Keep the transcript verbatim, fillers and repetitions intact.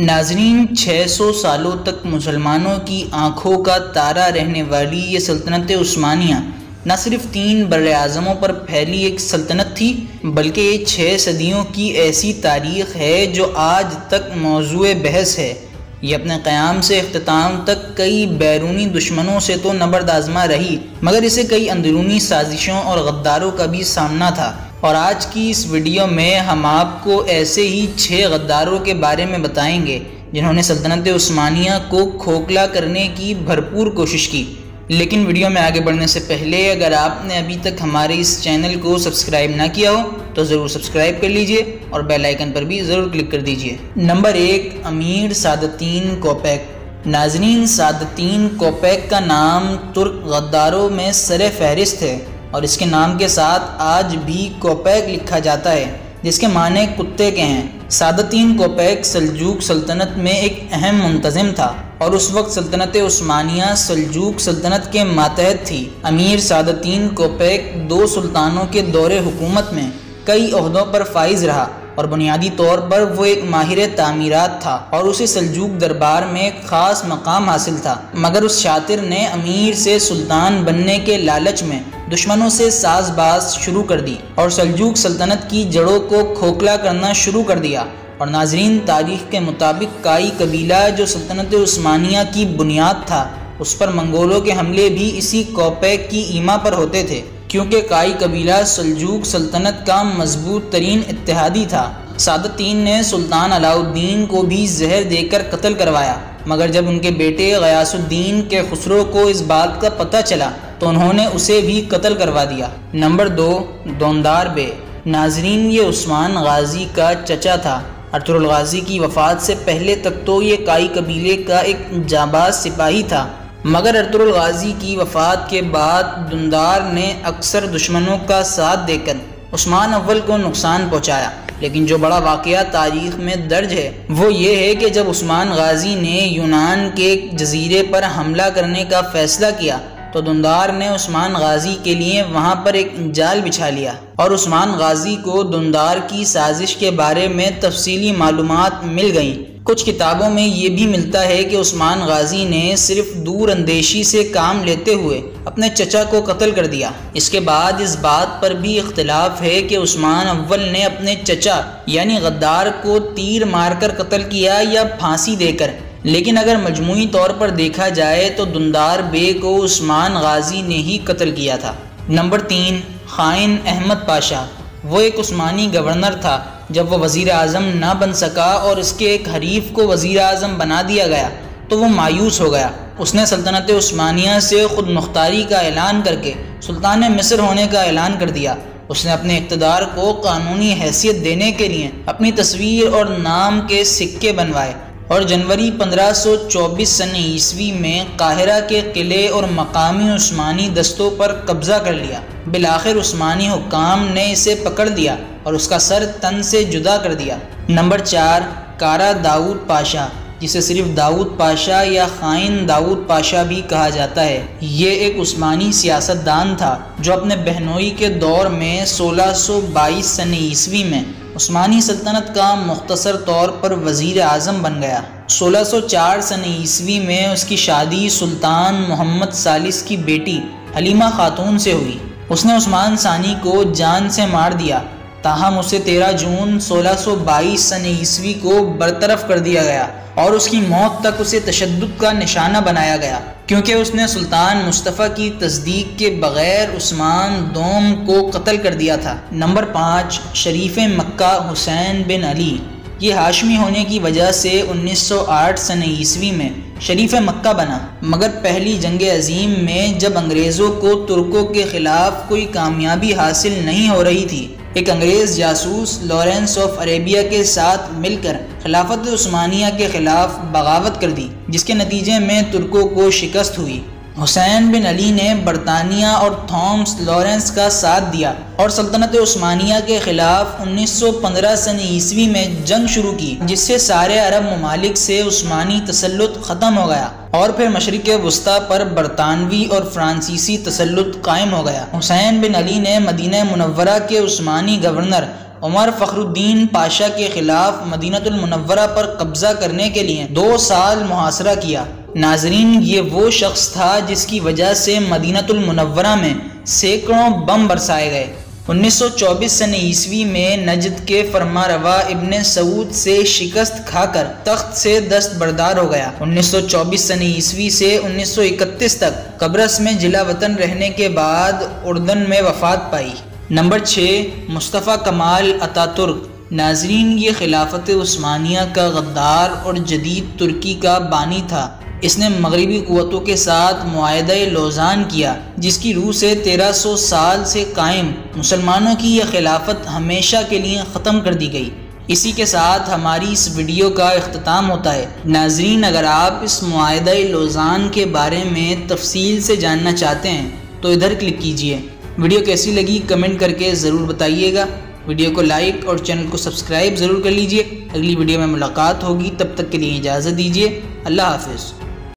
नाज़रीन, छह सौ सालों तक मुसलमानों की आंखों का तारा रहने वाली ये सल्तनत उस्मानिया न सिर्फ तीन बड़े आज़मों पर फैली एक सल्तनत थी, बल्कि ये छः सदियों की ऐसी तारीख़ है जो आज तक मौजूए बहस है। ये अपने क़याम से अख्तिताम तक कई बैरूनी दुश्मनों से तो नबर्द आज़मा रही, मगर इसे कई अंदरूनी साजिशों और गद्दारों का भी सामना था। और आज की इस वीडियो में हम आपको ऐसे ही छः गद्दारों के बारे में बताएंगे जिन्होंने सल्तनत उस्मानिया को खोखला करने की भरपूर कोशिश की। लेकिन वीडियो में आगे बढ़ने से पहले अगर आपने अभी तक हमारे इस चैनल को सब्सक्राइब ना किया हो तो ज़रूर सब्सक्राइब कर लीजिए और बेल आइकन पर भी ज़रूर क्लिक कर दीजिए। नंबर एक, अमीर सादेत्तीन कोपेक। नाज़रीन, सादेत्तीन कोपेक का नाम तुर्क गद्दारों में सरे फहरिस्त है और इसके नाम के साथ आज भी कोपेक लिखा जाता है, जिसके माने कुत्ते के हैं। सादेत्तीन कोपेक सल्जूक सल्तनत में एक अहम मुंतज़िम था और उस वक्त सल्तनत उस्मानिया सल्जूक सल्तनत के मातहत थी। अमीर सादेत्तीन कोपेक दो सुल्तानों के दौरे हुकूमत में कई अहदों पर फाइज रहा और बुनियादी तौर पर वो एक माहिर तामीरात था और उसे सल्जूक दरबार में एक ख़ास मकाम हासिल था। मगर उस शातिर ने अमीर से सुल्तान बनने के लालच में दुश्मनों से साज़बाज़ शुरू कर दी और सल्जूक सल्तनत की जड़ों को खोखला करना शुरू कर दिया। और नाजरीन, तारीख़ के मुताबिक काई कबीला जो सल्तनत उस्मानिया की बुनियाद था, उस पर मंगोलों के हमले भी इसी कोपेक की ईमा पर होते थे, क्योंकि काई कबीला सल्जूक सल्तनत का मजबूत तरीन इत्तेहादी था। सादेत्तीन ने सुल्तान अलाउद्दीन को भी जहर देकर कत्ल करवाया, मगर जब उनके बेटे गयासुद्दीन के खुसरो को इस बात का पता चला तो उन्होंने उसे भी कत्ल करवा दिया। नंबर दो, दुंदार बे। नाजरीन, ये उस्मान गाजी का चचा था। अर्तुरुल गाजी की वफ़ात से पहले तक तो ये काई कबीले का एक जाबाज सिपाही था, मगर अर्तुरुल गाजी की वफ़ात के बाद दुंदार ने अक्सर दुश्मनों का साथ देकर उस्मान अव्वल को नुकसान पहुँचाया। लेकिन जो बड़ा वाक़या तारीख़ में दर्ज है वो ये है कि जब उस्मान गाजी ने यूनान के एक जजीरे पर हमला करने का फ़ैसला किया तो दुंदार ने उस्मान गाजी के लिए वहाँ पर एक जाल बिछा लिया और उस्मान गाजी को दुंदार की साजिश के बारे में तफसीली मालूमात मिल गईं। कुछ किताबों में ये भी मिलता है कि उस्मान गाजी ने सिर्फ दूर अंदेशी से काम लेते हुए अपने चचा को कत्ल कर दिया। इसके बाद इस बात पर भी इख्तलाफ है कि उस्मान अव्वल ने अपने चचा यानी गद्दार को तीर मारकर कत्ल किया या फांसी देकर। लेकिन अगर मजमूई तौर पर देखा जाए तो दुंदार बे को उस्मान गाजी ने ही कत्ल किया था। नंबर तीन, ख़ायन अहमद पाशाह। वो एक उस्मानी गवर्नर था। जब वो वज़ीर आज़म ना बन सका और इसके एक हरीफ को वज़ीर आज़म बना दिया गया तो वो मायूस हो गया। उसने सल्तनत उस्मानिया से ख़ुद मुख्तारी का ऐलान करके सुल्तान मिस्र होने का ऐलान कर दिया। उसने अपने इक़्तिदार को कानूनी हैसियत देने के लिए अपनी तस्वीर और नाम के सिक्के बनवाए और जनवरी पंद्रह सौ चौबीस सन ईस्वी में काहिरा के किले और मकामी उस्मानी दस्तों पर कब्ज़ा कर लिया। बिलाखिर उस्मानी हुकाम ने इसे पकड़ दिया और उसका सर तन से जुदा कर दिया। नंबर चार, कारा दाऊद पाशा, जिसे सिर्फ दाऊद पाशा या ख़ायन दाऊद पाशा भी कहा जाता है। ये एक उस्मानी सियासतदान था जो अपने बहनोई के दौर में सोलह सौ बाईस सन ईस्वी में उस्मानी सल्तनत का मुख्तसर तौर पर वज़ीर आज़म बन गया। सोलह सौ चार सन ईस्वी में उसकी शादी सुल्तान मोहम्मद सालिस की बेटी हलीमा खातून से हुई। उसने उस्मान सानी को जान से मार दिया, ताहम उसे तेरह जून सोलह सौ बाईस सन ईस्वी को बरतरफ कर दिया गया और उसकी मौत तक उसे तशद्दुद का निशाना बनाया गया, क्योंकि उसने सुल्तान मुस्तफ़ा की तस्दीक के बग़ैर उस्मान दोम को कत्ल कर दिया था। नंबर पाँच, शरीफ-ए-मक्का हुसैन बिन अली। ये हाशमी होने की वजह से उन्नीस सौ आठ सन ईस्वी में शरीफ-ए-मक्का बना, मगर पहली जंग अज़ीम में जब अंग्रेज़ों को तुर्कों के ख़िलाफ़ कोई कामयाबी हासिल नहीं हो रही थी, एक अंग्रेज़ जासूस लॉरेंस ऑफ अरेबिया के साथ मिलकर खिलाफत उस्मानिया के ख़िलाफ़ बगावत कर दी, जिसके नतीजे में तुर्कों को शिकस्त हुई। हुसैन बिन अली ने बरतानिया और थॉमस लॉरेंस का साथ दिया और सल्तनत उस्मानिया के ख़िलाफ़ उन्नीस सौ पंद्रह सन ईस्वी में जंग शुरू की, जिससे सारे अरब ममालिक से उस्मानी तसल्लुत ख़त्म हो गया और फिर मशरिक़ वस्ता पर बरतानवी और फ्रांसीसी तसल्लुत कायम हो गया। हुसैन बिन अली ने मदीना मुनव्वरा के उस्मानी गवर्नर उमर फख्रुद्दीन पाशा के खिलाफ मदीनतुल मुनव्वरा पर कब्जा करने के लिए दो साल मुहासरा किया। नाजरीन, ये वो शख्स था जिसकी वजह से मदीनतुल मुनव्वरा में सैकड़ों बम बरसाए गए। उन्नीस सौ चौबीस सने ईस्वी में नजद के फरमारवा इब्ने सऊद से शिकस्त खाकर तख्त से दस्तबरदार हो गया। उन्नीस सौ चौबीस सने ईस्वी से उन्नीस सौ इकतीस तक कब्रस में जिला वतन रहने के बाद उर्दन में वफात पाई। नंबर छः, मुस्तफ़ा कमाल अतातुर्क। नाजरीन, ये खिलाफत उस्मानिया का गद्दार और जदीद तुर्की का बानी था। इसने मगरबी कुव्वतों के साथ मुआहदा-ए-लोज़ान किया, जिसकी रूह से तेरह सौ साल से कायम मुसलमानों की यह खिलाफत हमेशा के लिए ख़त्म कर दी गई। इसी के साथ हमारी इस वीडियो का अख्ताम होता है। नाजरीन, अगर आप इस मुआहदा-ए-लोज़ान के बारे में तफसील से जानना चाहते हैं तो इधर क्लिक कीजिए। वीडियो कैसी लगी कमेंट करके ज़रूर बताइएगा। वीडियो को लाइक और चैनल को सब्सक्राइब ज़रूर कर लीजिए। अगली वीडियो में मुलाकात होगी, तब तक के लिए इजाज़त दीजिए। अल्लाह हाफिज़।